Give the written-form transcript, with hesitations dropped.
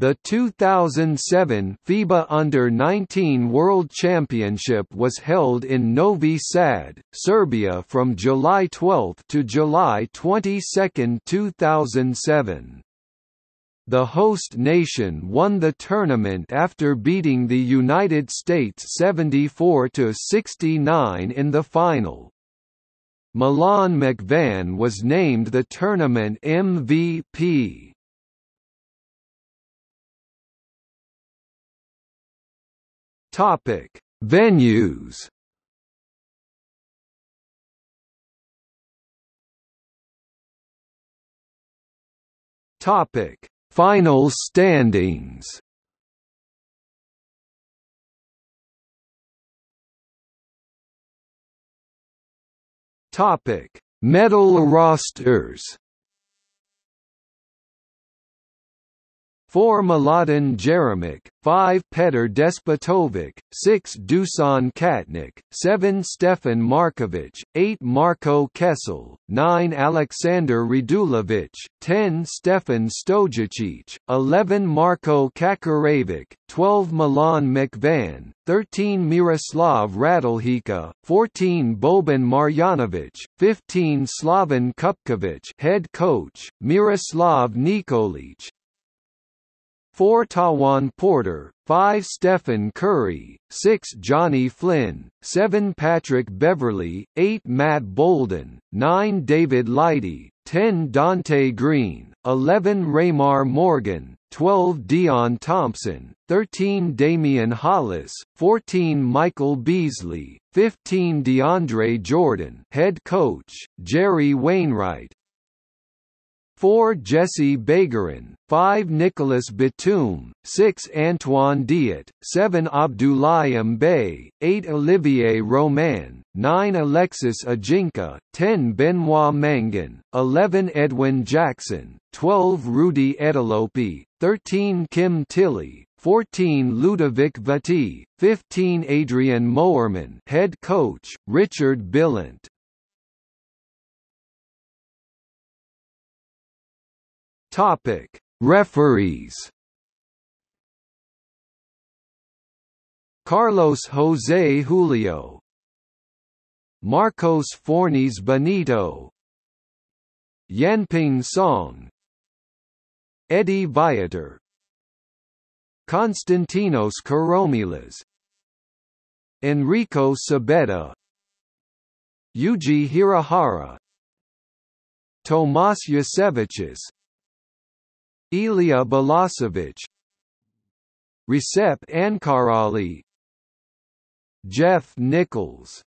The 2007 FIBA Under-19 World Championship was held in Novi Sad, Serbia from July 12 to July 22, 2007. The host nation won the tournament after beating the United States 74–69 in the final. Milan Mačvan was named the tournament MVP. Topic: Venues. Topic: Final standings. Topic: Medal rosters. Four Miladin Jeremic, five Petr Despotovic, six Dusan Katnik, seven Stefan Markovic, eight Marko Kessel, nine Aleksandr Radulovic, 10 Stefan Stojicic, 11 Marko Kakarević, 12 Milan Mačvan, 13 Miroslav Raduljica, 14 Boban Marjanovic, 15 Slaven Kupkovic, head coach, Miroslav Nikolic. 4 Tawan Porter, 5 Stephen Curry, 6 Johnny Flynn, 7 Patrick Beverly, 8 Matt Bolden, 9 David Lighty, 10 Dante Green, 11 Raymar Morgan, 12 Dion Thompson, 13 Damien Hollis, 14 Michael Beasley, 15 DeAndre Jordan, head coach, Jerry Wainwright. 4 Jesse Bagarin, 5 Nicolas Batoum, 6 Antoine Diet, 7 Abdoulaye Mbaye, 8 Olivier Roman, 9 Alexis Ajinka, 10 Benoit Mangan, 11 Edwin Jackson, 12 Rudi Etolopi, 13 Kim Tilly, 14 Ludovic Vati, 15 Adrian Moerman, head coach, Richard Billant. Topic: Referees. Carlos Jose Julio, Marcos Fornes Benito, Yanping Song, Eddie Viator, Konstantinos Koromilas, Enrico Sabeta, Yuji Hirahara, Tomas Yusevicius, Ilija Balašević, Recep Ankarali, Jeff Nichols.